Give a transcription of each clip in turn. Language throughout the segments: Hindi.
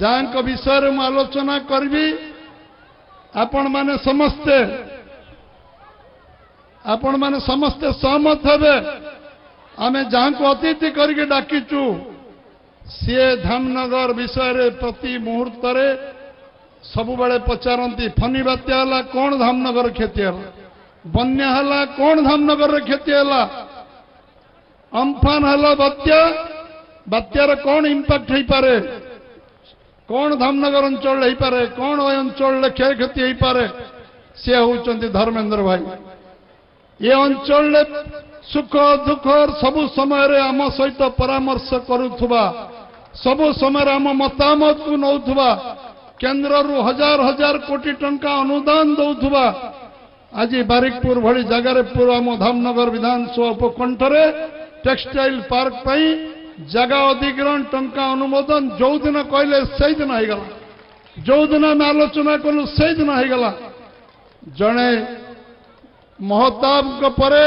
जहाँ विषय में आलोचना करी आपण माने समस्ते सहमत हे आमे जहाँ अतिथि करके डाकीचु सी धामनगर विषय प्रति मुहूर्त सबु बेले पचारती फनी बात्या है कौन धामनगर क्षति है बन्या है कौन धामनगर क्षति है अम्फान है बात्या बात्यार कौन इंपैक्ट हो पारे कौन धामनगर अंचल हो पारे कौन अंचल क्षय क्षति हो पारे सी होचंती धर्मेंद्र भाई ये अंचल सुख दुख सबु समय आम सहित परामर्श करुवा सबु समय आम मतामत को नौवा केन्द्र रु हजार हजार कोटी टंका अनुदान दौवा आज बारिकपुर भली जगार पूर्व आम धामनगर विधानसभा उपकंठर टेक्सटाइल पार्क जगा अधिग्रहण टंका अनुमोदन जो दिन कहले से दिन होगा जो दिन आम आलोचना कलु से दिन होगा जड़े महताब को परे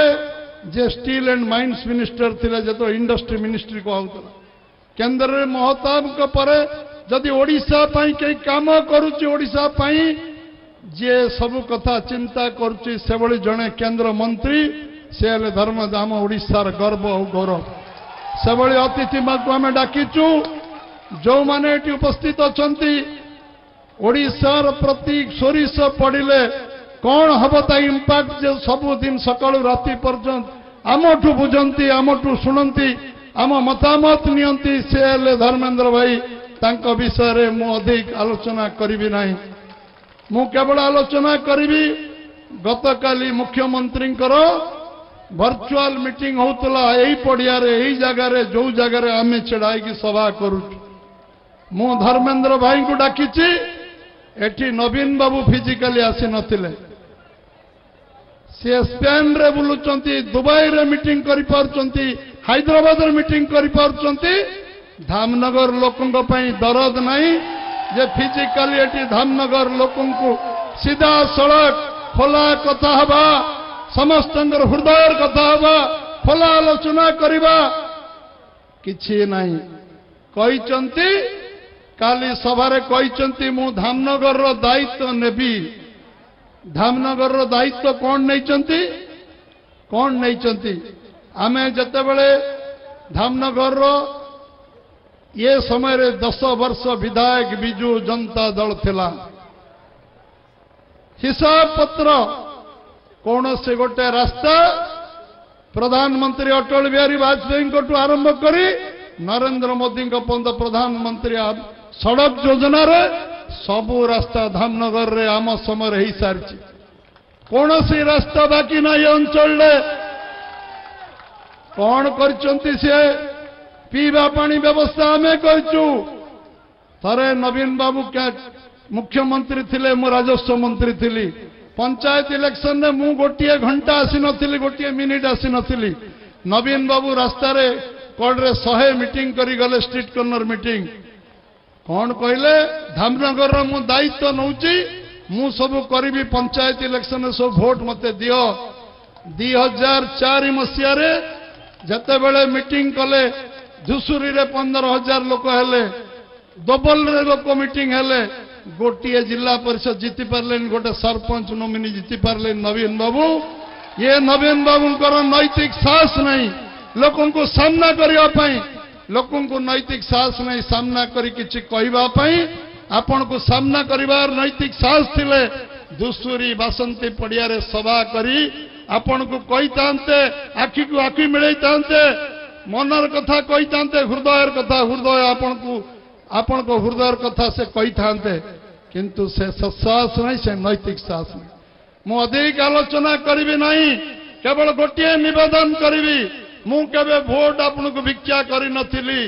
जे स्टील एंड माइन्स मिनिस्टर थे जो इंडस्ट्री मिनिस्ट्री कहूला केन्द्र में महताब को परे जदि ओडिशा पाई कई काम करुची ओडिशा पाई जे सब कथा चिंता करुची से भली जड़े केन्द्र मंत्री से हेले धर्मधाम ओडिशार गर्व और गौरव से भली अतिथि को आम डाकीचु जो माने एटी उपस्थित अच्छा ओडिशार प्रति सोरिष पड़िले कौन हम त इंपैक्ट जो सबुदिन सकाल राति पर्यटन आमठू बुझंती आमठू शुणती आम मतामत नियंती से हेले धर्मेंद्र भाई तांको विषय रे मु अधिक आलोचना करिबी नाही मु केवल आलोचना करिबी गत काली मुख्यमंत्री वर्चुअल मीटिंग होतला एही पड़िया रे एही जगह रे जो जगह रे आमे छड़ाई की सभा करू मु धर्मेंद्र भाई को डाकीची एठी नवीन बाबू फिजिकली आसी नथिले से स्पेन रे बुलुचंती दुबई रे मीटिंग करि पारचंती हैदराबाद रे मीटिंग करि पारचंती धामनगर लोकंग पई दरद नाही जे फिजिकली एठी धामनगर लोकंकु सीधा सड़क खोला कथा हबा समस्तंगर हृदयर कथा हबा खोला आलोचना करिबा किछि नाही कहिचंती काली सभारे कहिचंती मु धामनगर रो दायित्व नेबी धामनगर रो दायित्व कौन नहीं चंती आमे जते बेले धामनगर रो ये समय रे 10 वर्ष विधायक बिजू जनता दल थिला हिसाब पत्र कौन से गोटे रास्ता प्रधानमंत्री अटल बिहारी वाजपेयी को आरंभ करी नरेंद्र मोदी पंत प्रधानमंत्री सड़क योजना रे सबू रास्ता धामनगर रे आम समय हो सारी कौन सी रास्ता बाकी ना ये अंचल कौन पीवा पानी व्यवस्था आम करूँ थरे नवीन बाबू क्या मुख्यमंत्री थिले मु राजस्व मंत्री थिली पंचायत इलेक्शन में मु गोटे घंटा आसी नथिली गोटे मिनिट आसी नथिली नवीन बाबू रास्ता रे कोडरे 100 मीटिंग करी गले स्ट्रीट कॉर्नर मीटिंग कौन कहले धामनगर रो मु दायित्व नौची मु सब करी पंचायत इलेक्शन सब वोट मते दियो 2004 मसीह रे जते बेले मीटिंग कले धुसुरी रे 15,000 लोक हेले दोबल रे लोक मीटिंग हेले गोटे जिला परिषद जीति पारले गोटे सरपंच नोमिनी जीति पारले नवीन बाबू ये नवीन बाबूंकर नैतिक साहस नहीं लोगों को सामना करिया पाई लोगों को नैतिक साहस नहीं सामना करी किछि कहिबा पाई आपण को सामना करिवार नैतिक साहस थिले दुसुरी बासंती पड़िया रे सभा करी आपण को कहितांते आखी को आखी मिलैतांते मनर कथा कहितांते हृदयर कथा हृदय आपण को हृदयर कथा से कहितांते किंतु से साहस नहीं से नैतिक साहस नहीं मु अधिक आलोचना करिबी नहीं केवल गोटिए निवेदन करिबी मु केबे वोट आपन को भिक्षा करी नथिली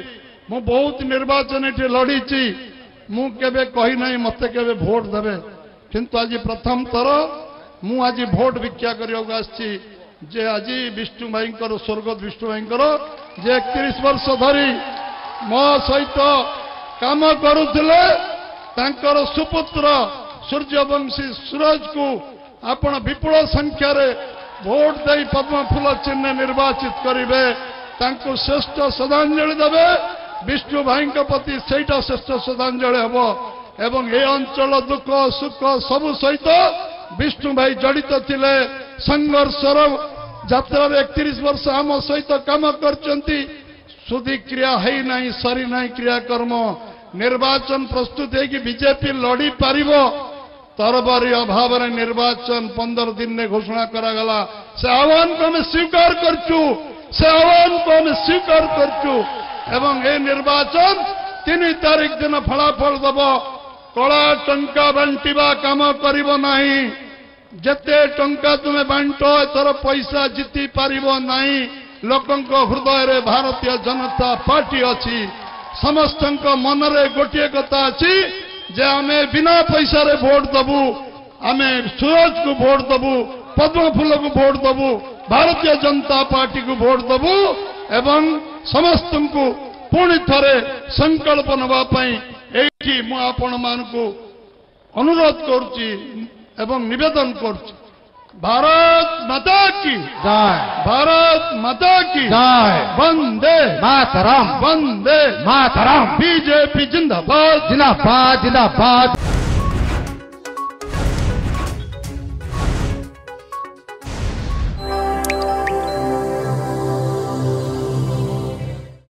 मु बहुत निर्वाचन एठी लड़ीची मु केबे कहि नहीं मते केबे वोट देबे किंतु आज प्रथम थर मु आज वोट भिक्षा करियो आछि जे आज विष्णु भाईंकर स्वर्गत विष्णु भाईंकर जे 31 वर्ष धरी मो सहित काम करूथिले तांकर सुपुत्र सूर्यवंशी सूरज को आपण विपुल संख्या रे वोट दे पद्म फूल चिन्ह निर्वाचित करेंगे श्रेष्ठ श्रद्धांजलि देवे विष्णु भाई प्रति सेटा श्रेष्ठ श्रद्धांजलि हम एवं ए अंचल दुख सुख सबू सहित विष्णु भाई जड़ित थिले संघर्ष यात्रा 31 वर्ष आम सहित काम करचंती सुधी क्रिया है नहीं सरी नहीं क्रियाकर्म निर्वाचन प्रस्तुत है कि बीजेपी लड़ी पारिबो तरबारी अभाव रे निर्वाचन 15 दिन ने घोषणा करागला से आह्वान को मैं स्वीकार करचु एवं ए निर्वाचन 3 तारीख दिन फलाफल दब कला टंका बांटिबा काम करिबो नाही जते टंका तुमे बांटो एथर पैसा जीति पारिबो नाही लोकंको हृदय रे भारतीय जनता पार्टी अछि समस्तंको मन रे गोटिए कथा अछि जे आमे बिना पैसा रे वोट दबू आमे सूरज को वोट दबू पद्म फूल को वोट दबू भारतीय जनता पार्टी को वोट दबू एवं समस्तंको पूर्ण थरे संकल्प नवा पई एठी मु आपण मानको अनुरोध करची एवं निवेदन करची भारत माता की जय वंदे मातरम बीजेपी जिंदाबाद जिंदाबाद